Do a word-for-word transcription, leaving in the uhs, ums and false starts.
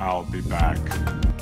I'll be back.